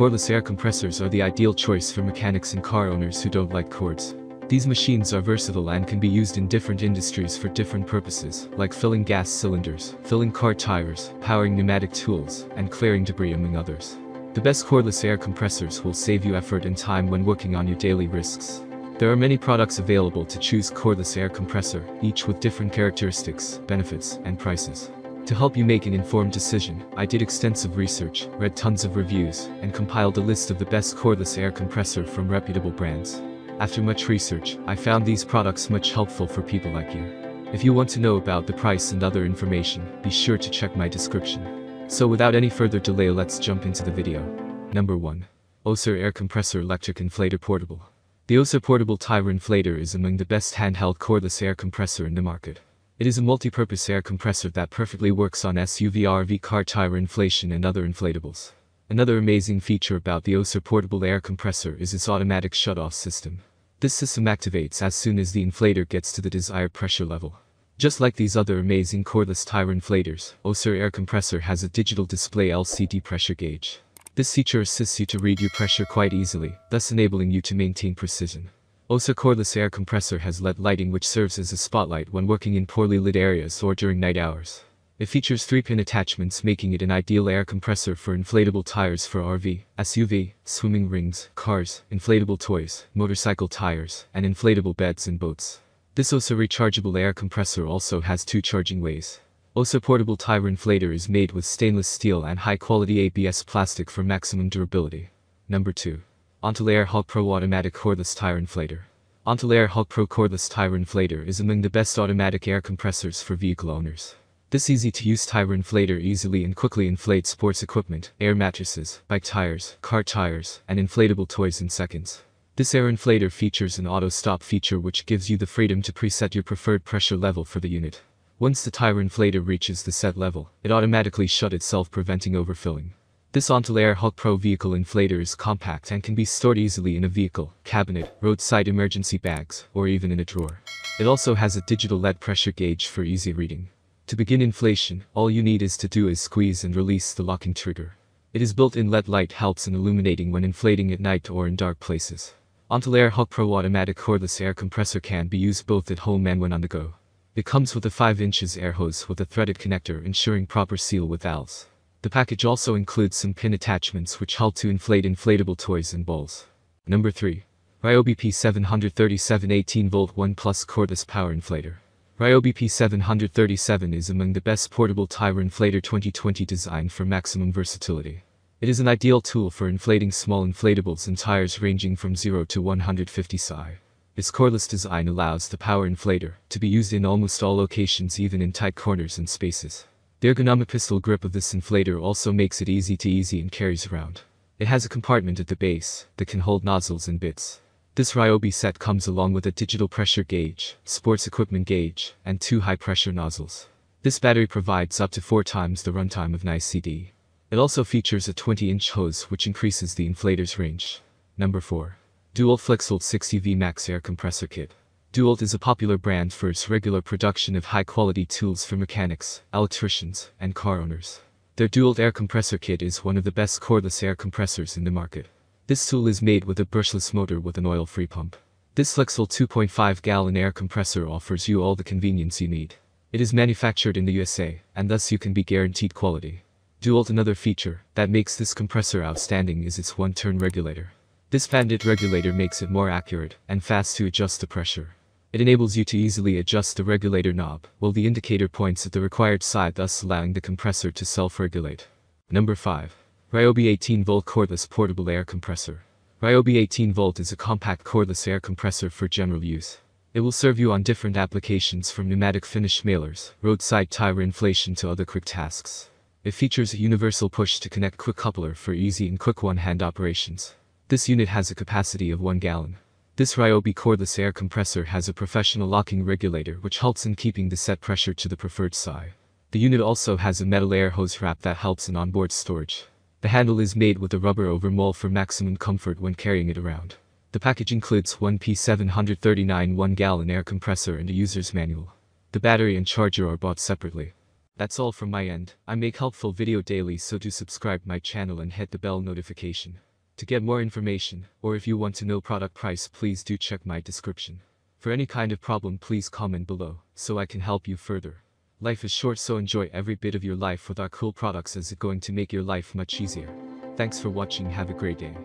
Cordless air compressors are the ideal choice for mechanics and car owners who don't like cords. These machines are versatile and can be used in different industries for different purposes, like filling gas cylinders, filling car tires, powering pneumatic tools, and clearing debris among others. The best cordless air compressors will save you effort and time when working on your daily risks. There are many products available to choose cordless air compressor, each with different characteristics, benefits, and prices. To help you make an informed decision, I did extensive research, read tons of reviews, and compiled a list of the best cordless air compressor from reputable brands. After much research, I found these products much helpful for people like you. If you want to know about the price and other information, be sure to check my description. So without any further delay, let's jump into the video. Number 1. Oasser Air Compressor Electric Inflator Portable. The Oasser Portable Tire Inflator is among the best handheld cordless air compressor in the market. It is a multi-purpose air compressor that perfectly works on SUV, RV, car tire inflation and other inflatables. Another amazing feature about the Oasser Portable Air Compressor is its automatic shut-off system. This system activates as soon as the inflator gets to the desired pressure level. Just like these other amazing cordless tire inflators, Oasser Air Compressor has a digital display LCD pressure gauge. This feature assists you to read your pressure quite easily, thus enabling you to maintain precision. Oasser Cordless Air Compressor has LED lighting which serves as a spotlight when working in poorly lit areas or during night hours. It features 3-pin attachments, making it an ideal air compressor for inflatable tires for RV, SUV, swimming rings, cars, inflatable toys, motorcycle tires, and inflatable beds and boats. This Oasser Rechargeable Air Compressor also has 2 charging ways. Oasser Portable Tire Inflator is made with stainless steel and high-quality ABS plastic for maximum durability. Number 2. Ontel Air Hawk Pro Automatic Cordless Tire Inflator. Ontel Air Hawk Pro Cordless Tire Inflator is among the best automatic air compressors for vehicle owners. This easy-to-use tire inflator easily and quickly inflates sports equipment, air mattresses, bike tires, car tires, and inflatable toys in seconds. This air inflator features an auto-stop feature which gives you the freedom to preset your preferred pressure level for the unit. Once the tire inflator reaches the set level, it automatically shuts itself, preventing overfilling. This Ontel Air Hawk Pro vehicle inflator is compact and can be stored easily in a vehicle, cabinet, roadside emergency bags, or even in a drawer. It also has a digital LED pressure gauge for easy reading. To begin inflation, all you need to do is squeeze and release the locking trigger. It is built-in LED light helps in illuminating when inflating at night or in dark places. Ontel Air Hawk Pro automatic cordless air compressor can be used both at home and when on the go. It comes with a 5-inch air hose with a threaded connector, ensuring proper seal with valves. The package also includes some pin attachments which help to inflate inflatable toys and balls. Number 3. Ryobi P737 18V 1+ Cordless Power Inflator. Ryobi P737 is among the best portable tire inflator 2020 designed for maximum versatility. It is an ideal tool for inflating small inflatables and tires ranging from 0 to 150 psi. Its cordless design allows the power inflator to be used in almost all locations, even in tight corners and spaces. The ergonomic pistol grip of this inflator also makes it easy and carries around. It has a compartment at the base that can hold nozzles and bits. This Ryobi set comes along with a digital pressure gauge, sports equipment gauge, and 2 high-pressure nozzles. This battery provides up to 4 times the runtime of an ICD. It also features a 20-inch hose which increases the inflator's range. Number 4. DEWALT FLEXVOLT 60V Max Air Compressor Kit. DEWALT is a popular brand for its regular production of high-quality tools for mechanics, electricians, and car owners. Their DEWALT Air Compressor Kit is one of the best cordless air compressors in the market. This tool is made with a brushless motor with an oil-free pump. This flexible 2.5-gallon air compressor offers you all the convenience you need. It is manufactured in the USA, and thus you can be guaranteed quality. DEWALT, another feature that makes this compressor outstanding is its one-turn regulator. This bandit regulator makes it more accurate and fast to adjust the pressure. It enables you to easily adjust the regulator knob while the indicator points at the required side, thus allowing the compressor to self-regulate. Number 5. Ryobi 18V Cordless Portable Air Compressor. Ryobi 18V is a compact cordless air compressor for general use. It will serve you on different applications, from pneumatic finish mailers, roadside tire inflation to other quick tasks. It features a universal push-to-connect quick coupler for easy and quick one-hand operations. This unit has a capacity of 1 gallon. This Ryobi cordless air compressor has a professional locking regulator which helps in keeping the set pressure to the preferred psi. The unit also has a metal air hose wrap that helps in onboard storage. The handle is made with a rubber overmold for maximum comfort when carrying it around. The package includes one P739 1-gallon air compressor and a user's manual. The battery and charger are bought separately. That's all from my end. I make helpful video daily, so do subscribe my channel and hit the bell notification. To get more information, or if you want to know product price, please do check my description. For any kind of problem, please comment below, so I can help you further. Life is short, so enjoy every bit of your life with our cool products, as it's going to make your life much easier. Thanks for watching, have a great day.